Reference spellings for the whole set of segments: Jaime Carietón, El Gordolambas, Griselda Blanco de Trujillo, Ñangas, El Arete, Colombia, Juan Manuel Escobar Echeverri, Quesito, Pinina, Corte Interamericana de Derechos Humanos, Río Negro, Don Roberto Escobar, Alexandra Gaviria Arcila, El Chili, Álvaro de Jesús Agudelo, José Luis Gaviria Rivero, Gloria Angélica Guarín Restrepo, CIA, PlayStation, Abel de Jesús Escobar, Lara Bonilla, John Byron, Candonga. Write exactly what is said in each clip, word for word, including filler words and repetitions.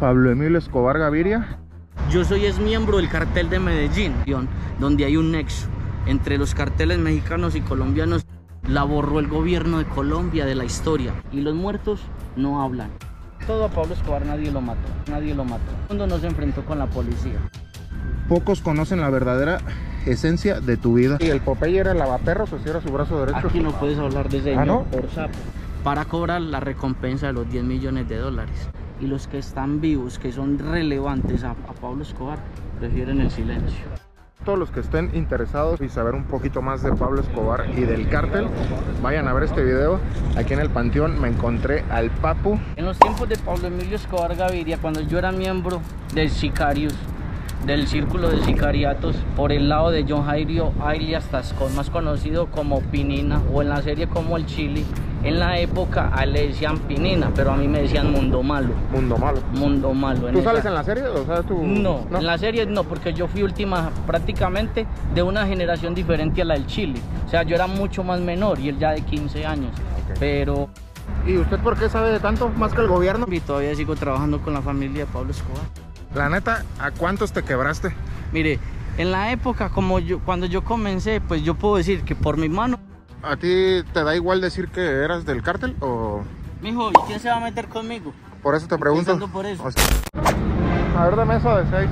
Pablo Emilio Escobar Gaviria. Yo soy es miembro del Cartel de Medellín, donde hay un nexo entre los carteles mexicanos y colombianos. La borró el gobierno de Colombia de la historia y los muertos no hablan. Todo a Pablo Escobar nadie lo mató, nadie lo mató. Cuando no se enfrentó con la policía. Pocos conocen la verdadera esencia de tu vida. ¿Y el Popeye era lavaperros o si era su brazo derecho? Aquí no puedes hablar de señor, ¿ah, no? Por sapo. Para cobrar la recompensa de los diez millones de dólares. Y los que están vivos, que son relevantes a, a Pablo Escobar, prefieren el silencio. Todos los que estén interesados y saber un poquito más de Pablo Escobar y del cártel, vayan a ver este video. Aquí en el Panteón me encontré al Papu. En los tiempos de Pablo Emilio Escobar Gaviria, cuando yo era miembro de Sicarios, del círculo de sicariatos, por el lado de John Jairio Ailey hasta Escobar, más conocido como Pinina, o en la serie como El Chili. En la época a él le decían Pinina, pero a mí me decían Mundo Malo. Mundo Malo. Mundo Malo. ¿Tú sales en la serie? ¿O sabes tú? No, no, en la serie no, porque yo fui última prácticamente de una generación diferente a la del Chile. O sea, yo era mucho más menor y él ya de quince años. Okay. Pero... ¿Y usted por qué sabe de tanto más que el gobierno? Y todavía sigo trabajando con la familia de Pablo Escobar. La neta, ¿a cuántos te quebraste? Mire, en la época, como yo, cuando yo comencé, pues yo puedo decir que por mi mano... ¿A ti te da igual decir que eras del cártel o...? Mijo, ¿y quién se va a meter conmigo? Por eso te pregunto. Por eso. O sea, a ver, dame eso de seis.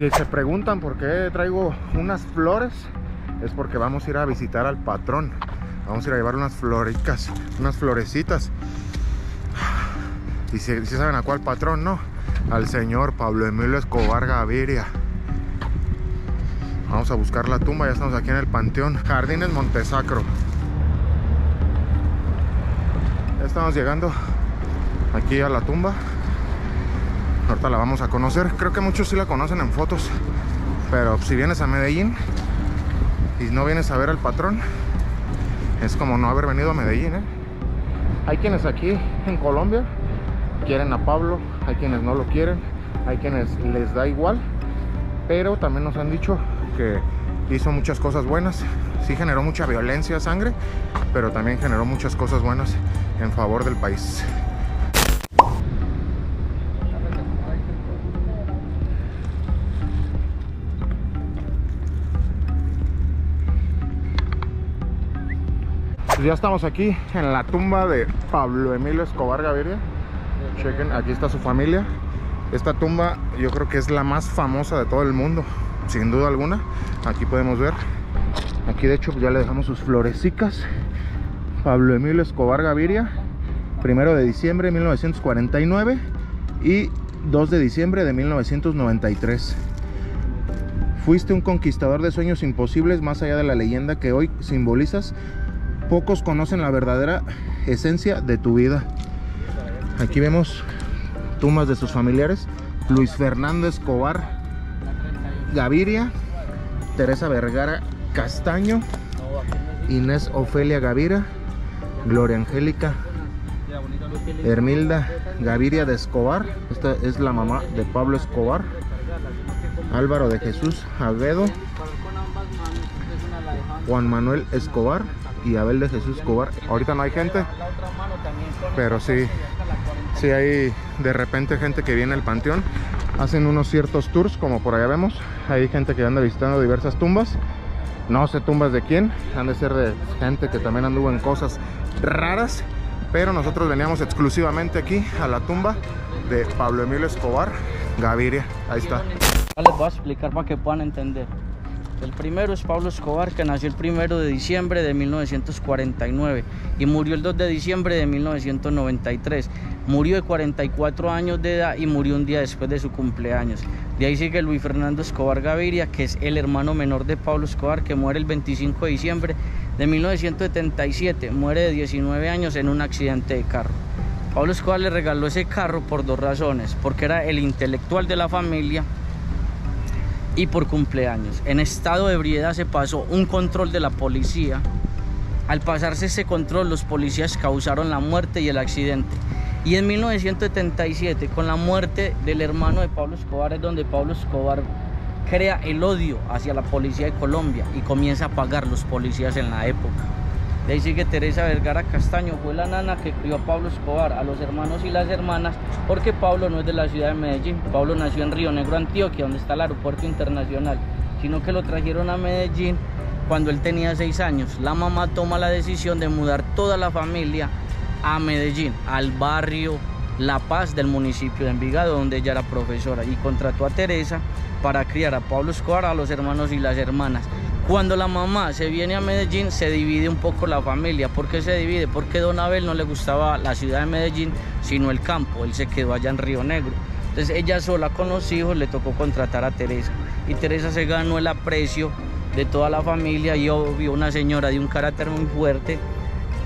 Si se preguntan por qué traigo unas flores, es porque vamos a ir a visitar al patrón. Vamos a ir a llevar unas floricas, unas florecitas. Y si, si saben a cuál patrón, ¿no? Al señor Pablo Emilio Escobar Gaviria. Vamos a buscar la tumba, ya estamos aquí en el Panteón. Jardines Montesacro. Estamos llegando aquí a la tumba. Ahorita la vamos a conocer. Creo que muchos sí la conocen en fotos, pero si vienes a Medellín y no vienes a ver al patrón, es como no haber venido a Medellín, ¿eh? Hay quienes aquí en Colombia quieren a Pablo, hay quienes no lo quieren, hay quienes les da igual, pero también nos han dicho que hizo muchas cosas buenas. Sí generó mucha violencia, sangre, pero también generó muchas cosas buenas en favor del país. Ya estamos aquí en la tumba de Pablo Emilio Escobar Gaviria. Chequen, aquí está su familia. Esta tumba yo creo que es la más famosa de todo el mundo, sin duda alguna. Aquí podemos ver, aquí de hecho ya le dejamos sus florecicas. Pablo Emilio Escobar Gaviria, primero de diciembre de mil novecientos cuarenta y nueve y dos de diciembre de mil novecientos noventa y tres. Fuiste un conquistador de sueños imposibles más allá de la leyenda que hoy simbolizas. Pocos conocen la verdadera esencia de tu vida. Aquí vemos tumbas de sus familiares: Luis Fernando Escobar Gaviria, Teresa Vergara Castaño, Inés Ofelia Gaviria, Gloria Angélica, Hermilda Gaviria de Escobar, esta es la mamá de Pablo Escobar, Álvaro de Jesús Agudelo, Juan Manuel Escobar y Abel de Jesús Escobar. Ahorita no hay gente, pero sí, sí hay de repente gente que viene al panteón. Hacen unos ciertos tours, como por allá vemos. Hay gente que anda visitando diversas tumbas. No sé tumbas de quién, han de ser de gente que también anduvo en cosas raras, pero nosotros veníamos exclusivamente aquí a la tumba de Pablo Emilio Escobar Gaviria. Ahí está. Les voy a explicar para que puedan entender. El primero es Pablo Escobar, que nació el primero de diciembre de mil novecientos cuarenta y nueve y murió el dos de diciembre de mil novecientos noventa y tres. Murió de cuarenta y cuatro años de edad y murió un día después de su cumpleaños. De ahí sigue Luis Fernando Escobar Gaviria, que es el hermano menor de Pablo Escobar, que muere el veinticinco de diciembre de mil novecientos setenta y siete. Muere de diecinueve años en un accidente de carro. Pablo Escobar le regaló ese carro por dos razones: porque era el intelectual de la familia y por cumpleaños. En estado de ebriedad se pasó un control de la policía. Al pasarse ese control, los policías causaron la muerte y el accidente. Y en mil novecientos setenta y siete, con la muerte del hermano de Pablo Escobar, es donde Pablo Escobar crea el odio hacia la policía de Colombia y comienza a pagar los policías en la época. De ahí sigue Teresa Vergara Castaño, fue la nana que crió a Pablo Escobar, a los hermanos y las hermanas, porque Pablo no es de la ciudad de Medellín. Pablo nació en Río Negro, Antioquia, donde está el aeropuerto internacional, sino que lo trajeron a Medellín cuando él tenía seis años. La mamá toma la decisión de mudar toda la familia a Medellín, al barrio La Paz del municipio de Envigado, donde ella era profesora, y contrató a Teresa para criar a Pablo Escobar, a los hermanos y las hermanas. Cuando la mamá se viene a Medellín, se divide un poco la familia. ¿Por qué se divide? Porque Don Abel no le gustaba la ciudad de Medellín, sino el campo. Él se quedó allá en Río Negro. Entonces ella sola con los hijos le tocó contratar a Teresa. Y Teresa se ganó el aprecio de toda la familia y obvio una señora de un carácter muy fuerte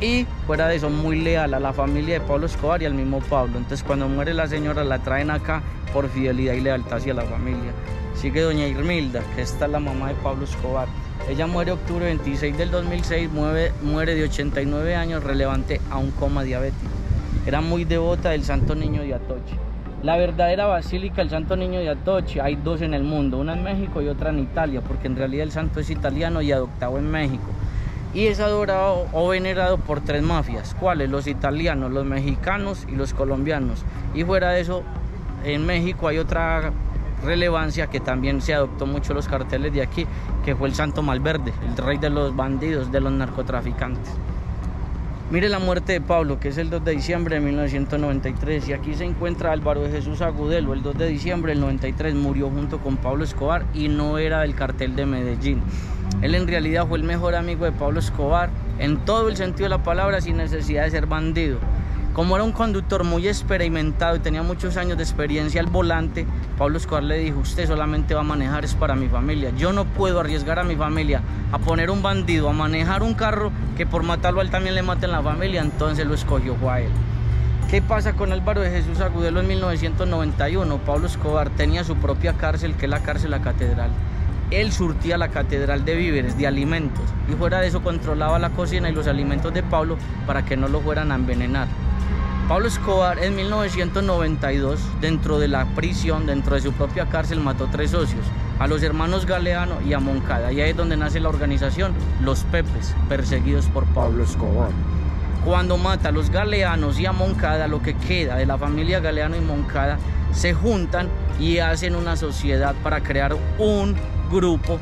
y fuera de eso muy leal a la familia de Pablo Escobar y al mismo Pablo. Entonces cuando muere la señora la traen acá por fidelidad y lealtad hacia la familia. Sigue doña Hermilda, que esta es la mamá de Pablo Escobar. Ella muere octubre veintiséis del dos mil seis, muere, muere de ochenta y nueve años, relevante a un coma diabético. Era muy devota del Santo Niño de Atoche. La verdadera basílica del Santo Niño de Atoche, hay dos en el mundo, una en México y otra en Italia, porque en realidad el santo es italiano y adoptado en México. Y es adorado o venerado por tres mafias, ¿cuáles? Los italianos, los mexicanos y los colombianos. Y fuera de eso, en México hay otra relevancia que también se adoptó mucho los carteles de aquí, que fue el Santo Malverde, el rey de los bandidos, de los narcotraficantes. Mire la muerte de Pablo, que es el dos de diciembre de mil novecientos noventa y tres, y aquí se encuentra Álvaro de Jesús Agudelo. El dos de diciembre del noventa y tres murió junto con Pablo Escobar y no era del cartel de Medellín. Él en realidad fue el mejor amigo de Pablo Escobar en todo el sentido de la palabra, sin necesidad de ser bandido. Como era un conductor muy experimentado y tenía muchos años de experiencia al volante, Pablo Escobar le dijo: usted solamente va a manejar, es para mi familia. Yo no puedo arriesgar a mi familia a poner un bandido, a manejar un carro que por matarlo a él también le maten la familia. Entonces lo escogió a él. ¿Qué pasa con Álvaro de Jesús Agudelo en mil novecientos noventa y uno? Pablo Escobar tenía su propia cárcel, que es la cárcel La Catedral. Él surtía la catedral de víveres, de alimentos, y fuera de eso controlaba la cocina y los alimentos de Pablo para que no lo fueran a envenenar. Pablo Escobar en mil novecientos noventa y dos, dentro de la prisión, dentro de su propia cárcel, mató tres socios, a los hermanos Galeano y a Moncada, y ahí es donde nace la organización Los Pepes, perseguidos por Pablo Escobar. Cuando mata a los Galeanos y a Moncada, lo que queda de la familia Galeano y Moncada se juntan y hacen una sociedad para crear un grupo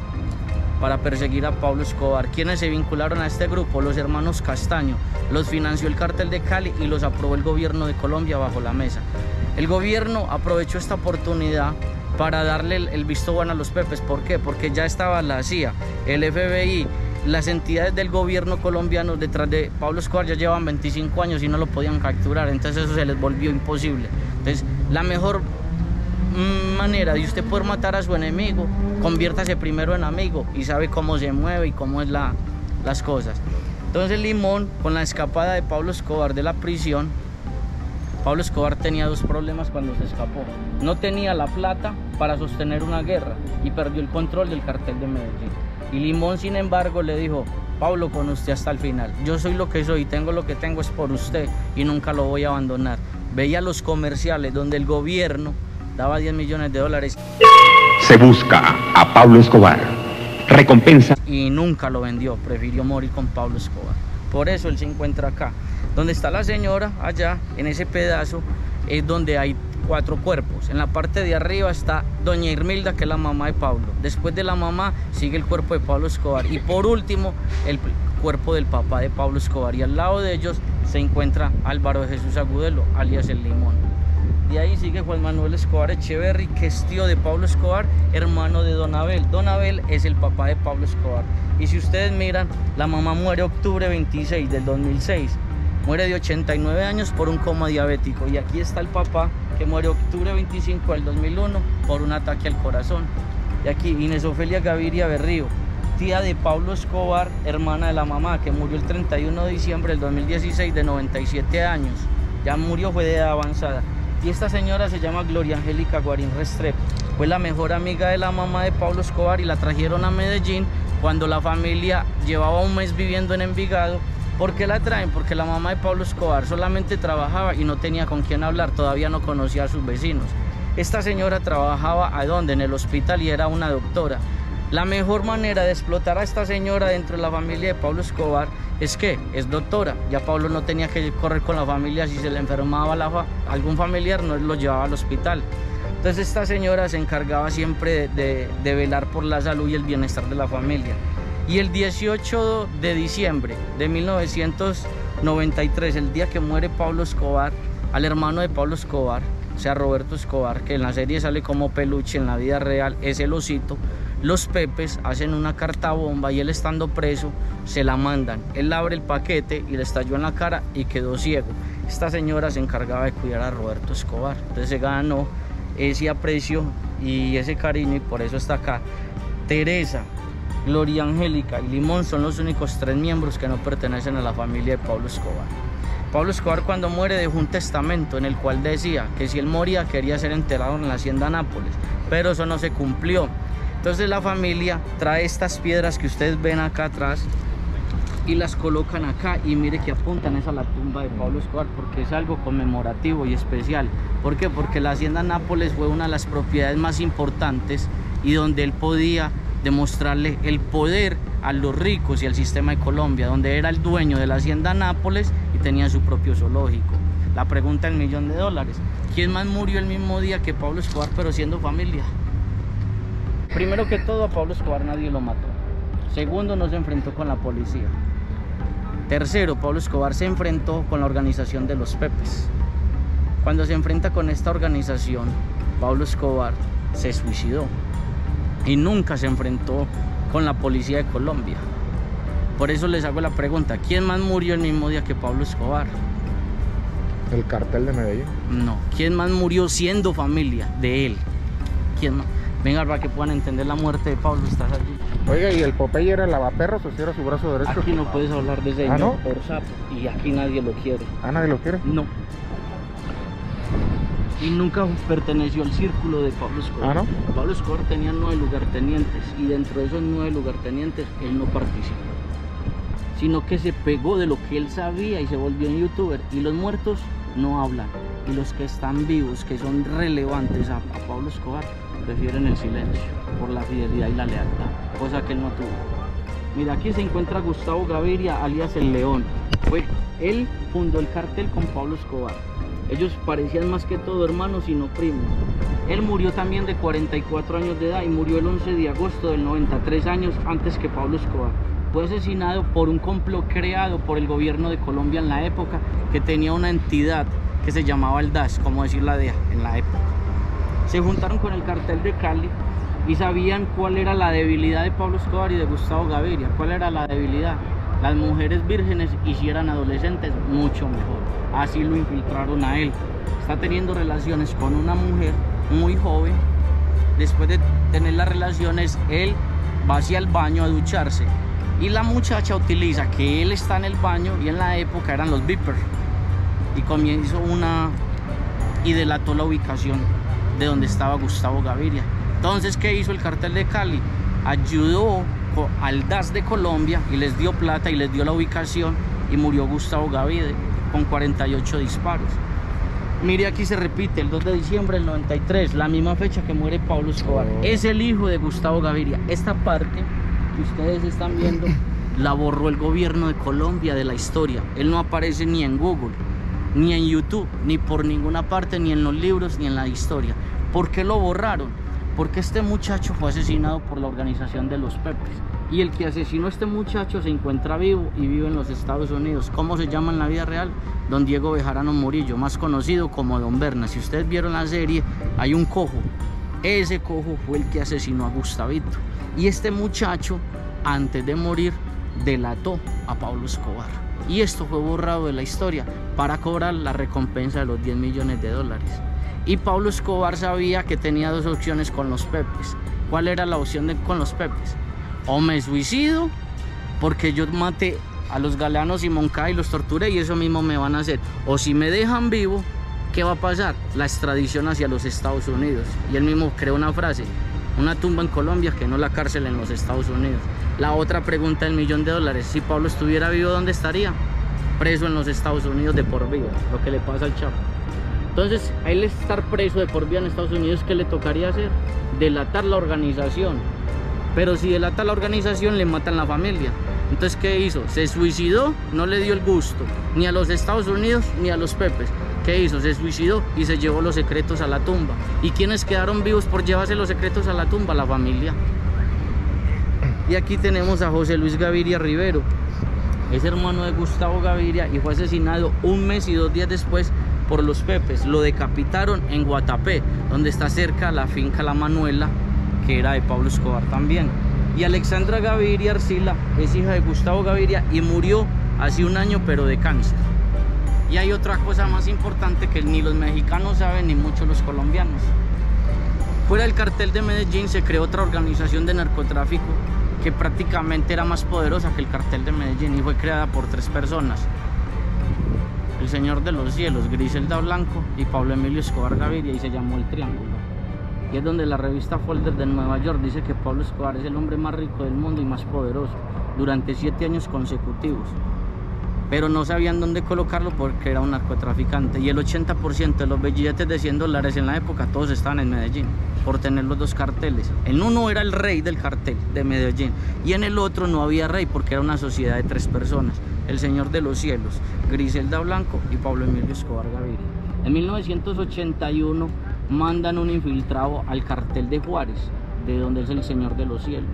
para perseguir a Pablo Escobar. ¿Quiénes se vincularon a este grupo? Los hermanos Castaño. Los financió el cartel de Cali y los aprobó el gobierno de Colombia bajo la mesa. El gobierno aprovechó esta oportunidad para darle el visto bueno a los Pepes. ¿Por qué? Porque ya estaba la CIA, el F B I, las entidades del gobierno colombiano detrás de Pablo Escobar. Ya llevaban veinticinco años y no lo podían capturar, entonces eso se les volvió imposible. Entonces la mejor manera de usted poder matar a su enemigo, conviértase primero en amigo y sabe cómo se mueve y cómo es la, las cosas. Entonces Limón, con la escapada de Pablo Escobar de la prisión, Pablo Escobar tenía dos problemas cuando se escapó: no tenía la plata para sostener una guerra y perdió el control del cartel de Medellín, y Limón sin embargo le dijo: Pablo, con usted hasta el final, yo soy lo que soy, tengo lo que tengo, es por usted y nunca lo voy a abandonar. Veía los comerciales donde el gobierno daba diez millones de dólares. Se busca a Pablo Escobar. Recompensa. Y nunca lo vendió, prefirió morir con Pablo Escobar. Por eso él se encuentra acá. Donde está la señora, allá, en ese pedazo, es donde hay cuatro cuerpos. En la parte de arriba está doña Hermilda, que es la mamá de Pablo. Después de la mamá sigue el cuerpo de Pablo Escobar. Y por último, el cuerpo del papá de Pablo Escobar. Y al lado de ellos se encuentra Álvaro de Jesús Agudelo, alias El Limón. De ahí sigue Juan Manuel Escobar Echeverri, que es tío de Pablo Escobar, hermano de Don Abel. Don Abel es el papá de Pablo Escobar. Y si ustedes miran, la mamá muere octubre veintiséis del dos mil seis. Muere de ochenta y nueve años por un coma diabético. Y aquí está el papá, que muere octubre veinticinco del dos mil uno por un ataque al corazón. Y aquí Inés Ofelia Gaviria Berrío, tía de Pablo Escobar, hermana de la mamá, que murió el treinta y uno de diciembre del dos mil dieciséis de noventa y siete años. Ya murió, fue de edad avanzada. Y esta señora se llama Gloria Angélica Guarín Restrepo, fue la mejor amiga de la mamá de Pablo Escobar y la trajeron a Medellín cuando la familia llevaba un mes viviendo en Envigado. ¿Por qué la traen? Porque la mamá de Pablo Escobar solamente trabajaba y no tenía con quién hablar, todavía no conocía a sus vecinos. Esta señora trabajaba, ¿a dónde? En el hospital, y era una doctora. La mejor manera de explotar a esta señora dentro de la familia de Pablo Escobar es que es doctora. Ya Pablo no tenía que correr con la familia si se le enfermaba la fa algún familiar, no lo llevaba al hospital. Entonces esta señora se encargaba siempre de, de, de velar por la salud y el bienestar de la familia. Y el dieciocho de diciembre de mil novecientos noventa y tres, el día que muere Pablo Escobar, al hermano de Pablo Escobar, o sea Roberto Escobar, que en la serie sale como Peluche, en la vida real es el Osito, los Pepes hacen una carta bomba y él estando preso se la mandan. Él abre el paquete y le estalló en la cara y quedó ciego. Esta señora se encargaba de cuidar a Roberto Escobar, entonces se ganó ese aprecio y ese cariño, y por eso está acá. Teresa, Gloria Angélica y Limón son los únicos tres miembros que no pertenecen a la familia de Pablo Escobar. Pablo Escobar, cuando muere, dejó un testamento en el cual decía que si él moría quería ser enterrado en la Hacienda Nápoles, pero eso no se cumplió. Entonces la familia trae estas piedras que ustedes ven acá atrás y las colocan acá, y mire que apuntan es a la tumba de Pablo Escobar, porque es algo conmemorativo y especial. ¿Por qué? Porque la Hacienda Nápoles fue una de las propiedades más importantes y donde él podía demostrarle el poder a los ricos y al sistema de Colombia, donde era el dueño de la Hacienda Nápoles y tenía su propio zoológico. La pregunta del millón de dólares: ¿quién más murió el mismo día que Pablo Escobar pero siendo familia? Primero que todo, a Pablo Escobar nadie lo mató. Segundo, no se enfrentó con la policía. Tercero, Pablo Escobar se enfrentó con la organización de los Pepes. Cuando se enfrenta con esta organización, Pablo Escobar se suicidó y nunca se enfrentó con la policía de Colombia. Por eso les hago la pregunta: ¿quién más murió el mismo día que Pablo Escobar? ¿El cartel de Medellín? No. ¿Quién más murió siendo familia de él? ¿Quién más? Venga, para que puedan entender la muerte de Pablo, estás allí. Oiga, ¿y el Popeye era el lavaperros o si era su brazo derecho? Aquí no puedes hablar de ese, ¿ah, no? Por sapo. Y aquí nadie lo quiere. ¿Ah, nadie lo quiere? No. Y nunca perteneció al círculo de Pablo Escobar. ¿Ah, no? Pablo Escobar tenía nueve lugartenientes, y dentro de esos nueve lugartenientes él no participó, sino que se pegó de lo que él sabía y se volvió un youtuber. Y los muertos no hablan, y los que están vivos, que son relevantes a, a Pablo Escobar, prefieren el silencio por la fidelidad y la lealtad, cosa que él no tuvo. Mira, aquí se encuentra Gustavo Gaviria, alias El León. Fue, él fundó el cartel con Pablo Escobar. Ellos parecían más que todo hermanos y no primos. Él murió también de cuarenta y cuatro años de edad y murió el once de agosto del noventa y tres, años antes que Pablo Escobar. Fue asesinado por un complot creado por el gobierno de Colombia en la época, que tenía una entidad que se llamaba el D A S, como decir la D E A en la época. Se juntaron con el cartel de Cali y sabían cuál era la debilidad de Pablo Escobar y de Gustavo Gaviria. ¿Cuál era la debilidad? Las mujeres vírgenes, y si eran adolescentes, mucho mejor. Así lo infiltraron a él. Está teniendo relaciones con una mujer muy joven. Después de tener las relaciones, él va hacia el baño a ducharse, y la muchacha utiliza que él está en el baño, y en la época eran los beepers, y comienza una... y delató la ubicación de donde estaba Gustavo Gaviria. Entonces, ¿qué hizo el cartel de Cali? Ayudó al D A S de Colombia y les dio plata y les dio la ubicación, y murió Gustavo Gaviria con cuarenta y ocho disparos. Mire, aquí se repite el dos de diciembre del noventa y tres, la misma fecha que muere Pablo Escobar. Es el hijo de Gustavo Gaviria. Esta parte que ustedes están viendo la borró el gobierno de Colombia de la historia. Él no aparece ni en Google, ni en YouTube, ni por ninguna parte, ni en los libros, ni en la historia. ¿Por qué lo borraron? Porque este muchacho fue asesinado por la organización de los Pepes, y el que asesinó a este muchacho se encuentra vivo y vive en los Estados Unidos. ¿Cómo se llama en la vida real? Don Diego Bejarano Murillo, más conocido como Don Berna. Si ustedes vieron la serie, hay un cojo. Ese cojo fue el que asesinó a Gustavito, y este muchacho, antes de morir, delató a Pablo Escobar, y esto fue borrado de la historia para cobrar la recompensa de los diez millones de dólares. Y Pablo Escobar sabía que tenía dos opciones con los Pepes. ¿Cuál era la opción de, con los Pepes? O me suicido, porque yo maté a los Galeanos y Moncada y los torturé, y eso mismo me van a hacer. O si me dejan vivo, ¿qué va a pasar? La extradición hacia los Estados Unidos. Y él mismo creó una frase: una tumba en Colombia que no la cárcel en los Estados Unidos. La otra pregunta del millón de dólares: si Pablo estuviera vivo, ¿dónde estaría? Preso en los Estados Unidos de por vida, lo que le pasa al Chapo. Entonces, a él estar preso de por vida en Estados Unidos, ¿qué le tocaría hacer? Delatar la organización pero si delata la organización le matan la familia. Entonces, ¿qué hizo? Se suicidó, no le dio el gusto, ni a los Estados Unidos, ni a los Pepes. ¿Qué hizo? Se suicidó y se llevó los secretos a la tumba. ¿Y quiénes quedaron vivos por llevarse los secretos a la tumba? La familia. Y aquí tenemos a José Luis Gaviria Rivero. Es hermano de Gustavo Gaviria y fue asesinado un mes y dos días después por los Pepes. Lo decapitaron en Guatapé, donde está cerca la finca La Manuela, que era de Pablo Escobar también. Y Alexandra Gaviria Arcila es hija de Gustavo Gaviria y murió hace un año, pero de cáncer. Y hay otra cosa más importante que ni los mexicanos saben, ni muchos los colombianos. Fuera del cartel de Medellín se creó otra organización de narcotráfico que prácticamente era más poderosa que el cartel de Medellín y fue creada por tres personas: el Señor de los Cielos, Griselda Blanco y Pablo Emilio Escobar Gaviria, y se llamó El Triángulo. Y es donde la revista Forbes de Nueva York dice que Pablo Escobar es el hombre más rico del mundo y más poderoso durante siete años consecutivos, pero no sabían dónde colocarlo porque era un narcotraficante, y el ochenta por ciento de los billetes de cien dólares en la época todos estaban en Medellín por tener los dos carteles. En uno era el rey del cartel de Medellín y en el otro no había rey porque era una sociedad de tres personas: el Señor de los Cielos, Griselda Blanco y Pablo Emilio Escobar Gaviria. En mil novecientos ochenta y uno mandan un infiltrado al cartel de Juárez, de donde es el Señor de los Cielos.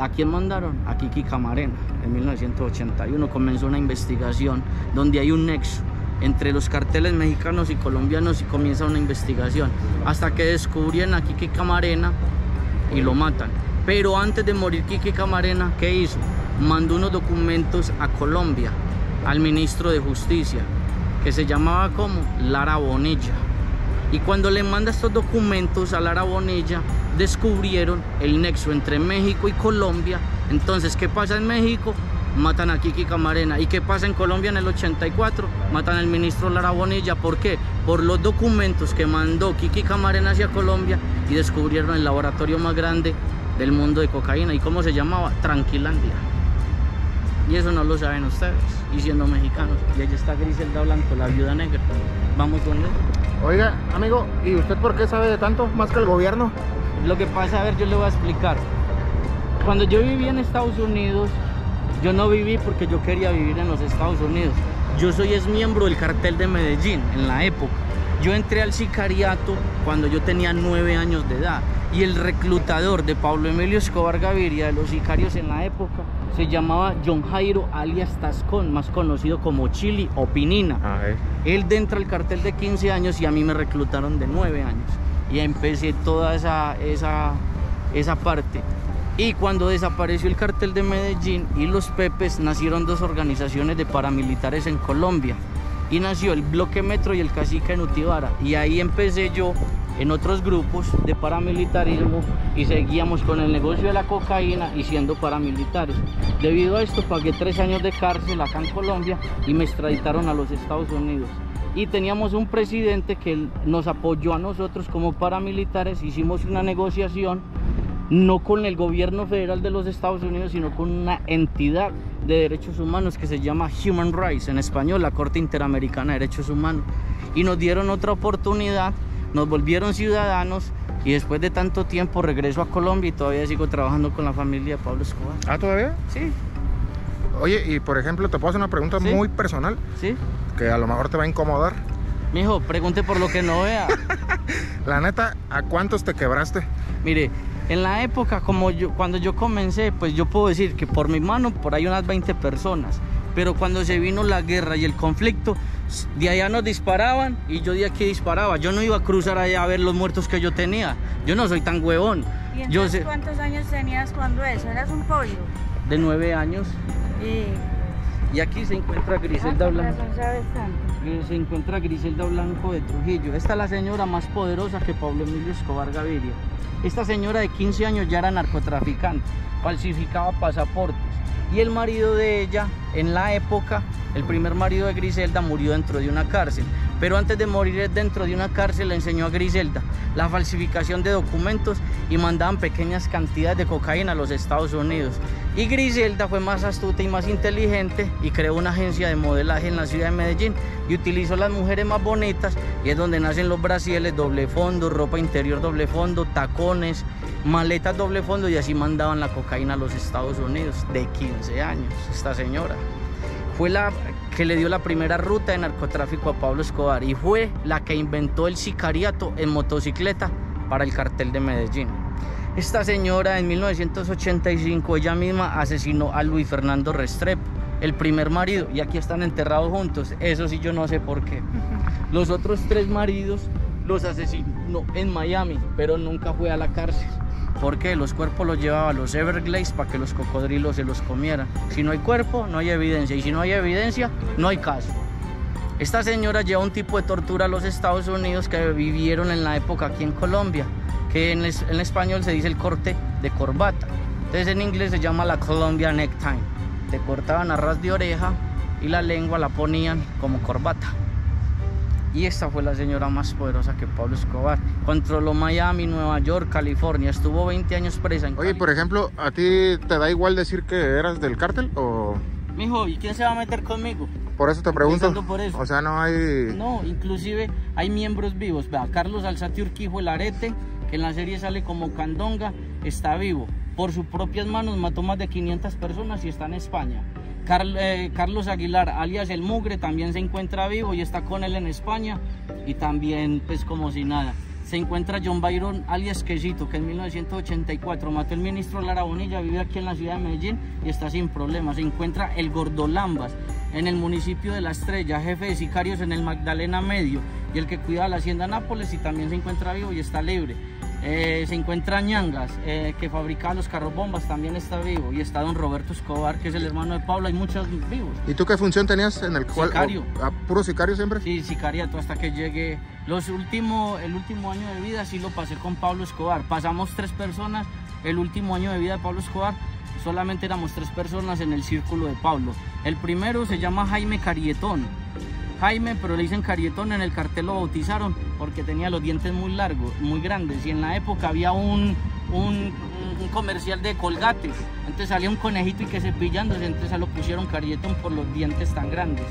¿A quién mandaron? A Kiki Camarena. En mil novecientos ochenta y uno comenzó una investigación donde hay un nexo entre los carteles mexicanos y colombianos, y comienza una investigación hasta que descubrían a Kiki Camarena y lo matan. Pero antes de morir Kiki Camarena, ¿qué hizo? Mandó unos documentos a Colombia al ministro de Justicia, que se llamaba como Lara Bonilla. Y cuando le manda estos documentos a Lara Bonilla, descubrieron el nexo entre México y Colombia. Entonces, ¿qué pasa en México? Matan a Kiki Camarena. ¿Y qué pasa en Colombia en el ochenta y cuatro? Matan al ministro Lara Bonilla. ¿Por qué? Por los documentos que mandó Kiki Camarena hacia Colombia, y descubrieron el laboratorio más grande del mundo de cocaína. ¿Y cómo se llamaba? Tranquilandia. Y eso no lo saben ustedes, y siendo mexicanos. Y ahí está Griselda Blanco, la viuda negra. Vamos con él. Oiga, amigo, ¿y usted por qué sabe de tanto más que el gobierno? Lo que pasa, a ver, yo le voy a explicar. Cuando yo vivía en Estados Unidos, yo no viví porque yo quería vivir en los Estados Unidos. Yo soy ex miembro del cartel de Medellín en la época. Yo entré al sicariato cuando yo tenía nueve años de edad, y el reclutador de Pablo Emilio Escobar Gaviria, de los sicarios en la época, se llamaba John Jairio alias Tascón, más conocido como Chili o Pinina. Ah, ¿eh? Él entra al cartel de quince años y a mí me reclutaron de nueve años. Y empecé toda esa, esa, esa parte. Y cuando desapareció el cartel de Medellín y los Pepes, nacieron dos organizaciones de paramilitares en Colombia. Y nació el Bloque Metro y el Cacique en Utibara. Y ahí empecé yo en otros grupos de paramilitarismo, y seguíamos con el negocio de la cocaína y siendo paramilitares. Debido a esto pagué tres años de cárcel acá en Colombia y me extraditaron a los Estados Unidos. Y teníamos un presidente que nos apoyó a nosotros como paramilitares. Hicimos una negociación, no con el gobierno federal de los Estados Unidos, sino con una entidad de derechos humanos que se llama Human Rights, en español, la Corte Interamericana de Derechos Humanos. Y nos dieron otra oportunidad, nos volvieron ciudadanos, y después de tanto tiempo regreso a Colombia y todavía sigo trabajando con la familia de Pablo Escobar. ¿Ah, todavía? Sí. Oye, y por ejemplo, te puedo hacer una pregunta, ¿sí?, muy personal. Sí. Que a lo mejor te va a incomodar. Mijo, pregunte por lo que no vea. La neta, ¿a cuántos te quebraste? Mire, en la época, como yo, cuando yo comencé, pues yo puedo decir que por mi mano, por ahí unas veinte personas. Pero cuando se vino la guerra y el conflicto, de allá nos disparaban y yo de aquí disparaba. Yo no iba a cruzar allá a ver los muertos que yo tenía. Yo no soy tan huevón. ¿Y entonces yo sé... cuántos años tenías cuando eso? ¿Eras un pollo? De nueve años. Y, y aquí se encuentra Griselda Blanco. Se encuentra Griselda Blanco de Trujillo. Esta es la señora más poderosa que Pablo Emilio Escobar Gaviria. Esta señora de quince años ya era narcotraficante, falsificaba pasaportes. Y el marido de ella, en la época, el primer marido de Griselda, murió dentro de una cárcel. pero antes de morir dentro de una cárcel le enseñó a Griselda la falsificación de documentos y mandaban pequeñas cantidades de cocaína a los Estados Unidos. Y Griselda fue más astuta y más inteligente y creó una agencia de modelaje en la ciudad de Medellín y utilizó las mujeres más bonitas, y es donde nacen los brasieles doble fondo, ropa interior doble fondo, tacones, maletas doble fondo, y así mandaban la cocaína a los Estados Unidos. De quince años, esta señora fue la que le dio la primera ruta de narcotráfico a Pablo Escobar y fue la que inventó el sicariato en motocicleta para el cartel de Medellín. Esta señora en mil novecientos ochenta y cinco ella misma asesinó a Luis Fernando Restrepo, el primer marido, y aquí están enterrados juntos. Eso sí yo no sé por qué. Los otros tres maridos los asesinó en Miami, pero nunca fue a la cárcel, porque los cuerpos los llevaba a los Everglades para que los cocodrilos se los comieran. Si no hay cuerpo, no hay evidencia, y si no hay evidencia, no hay caso. Esta señora lleva un tipo de tortura a los Estados Unidos que vivieron en la época aquí en Colombia, que en, es, en español se dice el corte de corbata, entonces en inglés se llama la Colombia necktie. Te cortaban a ras de oreja y la lengua la ponían como corbata. Y esta fue la señora más poderosa que Pablo Escobar. Controló Miami, Nueva York, California. Estuvo veinte años presa en Cali. Oye, por ejemplo, ¿a ti te da igual decir que eras del cártel o...? Mijo, ¿y quién se va a meter conmigo? Por eso te pregunto. Por eso. O sea, no hay... No, inclusive hay miembros vivos. Vea, Carlos Alzate Urquijo, el Arete, que en la serie sale como Candonga, está vivo. Por sus propias manos mató más de quinientas personas y está en España. Carlos Aguilar, alias El Mugre, también se encuentra vivo y está con él en España, y también pues como si nada. Se encuentra John Byron, alias Quesito, que en mil novecientos ochenta y cuatro mató el ministro Lara Bonilla, vive aquí en la ciudad de Medellín y está sin problemas. Se encuentra el Gordolambas en el municipio de La Estrella, jefe de sicarios en el Magdalena Medio y el que cuidaba la Hacienda Nápoles, y también se encuentra vivo y está libre. Eh, se encuentra Ñangas, eh, que fabricaba los carros bombas, también está vivo, y está don Roberto Escobar, que es el hermano de Pablo. Hay muchos vivos. ¿Y tú qué función tenías en el cual? Sicario. O, ¿a puro sicario siempre? Sí, sicariato, hasta que llegué. Los último, el último año de vida sí lo pasé con Pablo Escobar. Pasamos tres personas, el último año de vida de Pablo Escobar, solamente éramos tres personas en el círculo de Pablo. El primero se llama Jaime Carietón. Jaime, pero le dicen Carietón, en el cartel lo bautizaron porque tenía los dientes muy largos, muy grandes, y en la época había un, un, un comercial de Colgate, entonces salía un conejito y que cepillándose, entonces se lo pusieron Carietón por los dientes tan grandes.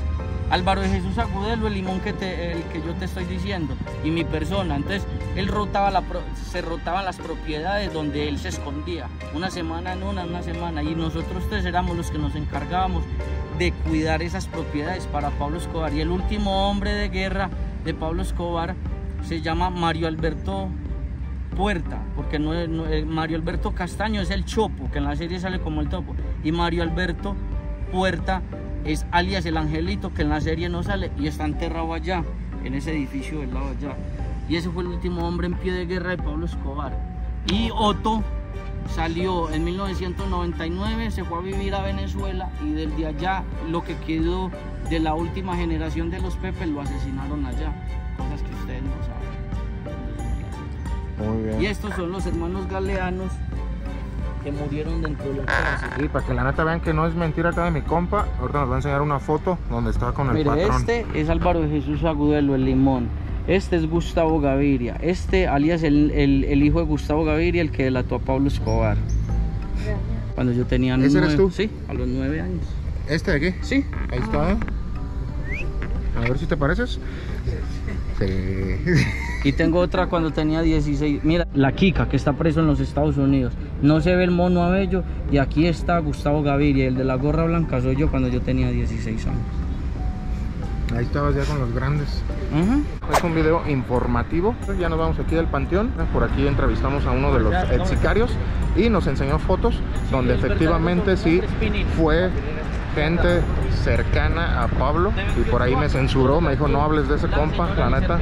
Álvaro de Jesús Agudelo, el limón que, te, el que yo te estoy diciendo, y mi persona, entonces él rotaba la, se rotaban las propiedades donde él se escondía, una semana en una, una semana, y nosotros tres éramos los que nos encargábamos de cuidar esas propiedades para Pablo Escobar. Y el último hombre de guerra de Pablo Escobar se llama Mario Alberto Puerta, porque no, no, Mario Alberto Castaño es el Chopo, que en la serie sale como el Topo, y Mario Alberto Puerta es alias el Angelito, que en la serie no sale y está enterrado allá, en ese edificio del lado allá. Y ese fue el último hombre en pie de guerra de Pablo Escobar. Y Otto salió en mil novecientos noventa y nueve, se fue a vivir a Venezuela, y desde allá lo que quedó de la última generación de los Pepes lo asesinaron allá, cosas que ustedes no saben. Muy bien. Y estos son los hermanos Galeanos que murieron dentro de la cárcel. Y para que la neta vean que no es mentira acá de mi compa, ahorita nos va a enseñar una foto donde está con el Mire, patrón. Este es Álvaro de Jesús Agudelo, el Limón. Este es Gustavo Gaviria, este alias el, el, el hijo de Gustavo Gaviria, el que delató a Pablo Escobar. Cuando yo tenía nueve años. ¿Ese eres tú? Sí, a los nueve años. ¿Este de aquí? Sí. Ahí está. A ver si te pareces. Sí. Y tengo otra cuando tenía dieciséis. Mira, la Kika, que está preso en los Estados Unidos. No se ve el mono Abello. Y aquí está Gustavo Gaviria, el de la gorra blanca soy yo, cuando yo tenía dieciséis años. Ahí estabas ya con los grandes. Uh-huh. Es un video informativo. Ya nos vamos aquí del panteón. Por aquí entrevistamos a uno de los ex sicarios y nos enseñó fotos donde efectivamente sí fue gente cercana a Pablo, y por ahí me censuró, me dijo no hables de ese compa, la neta.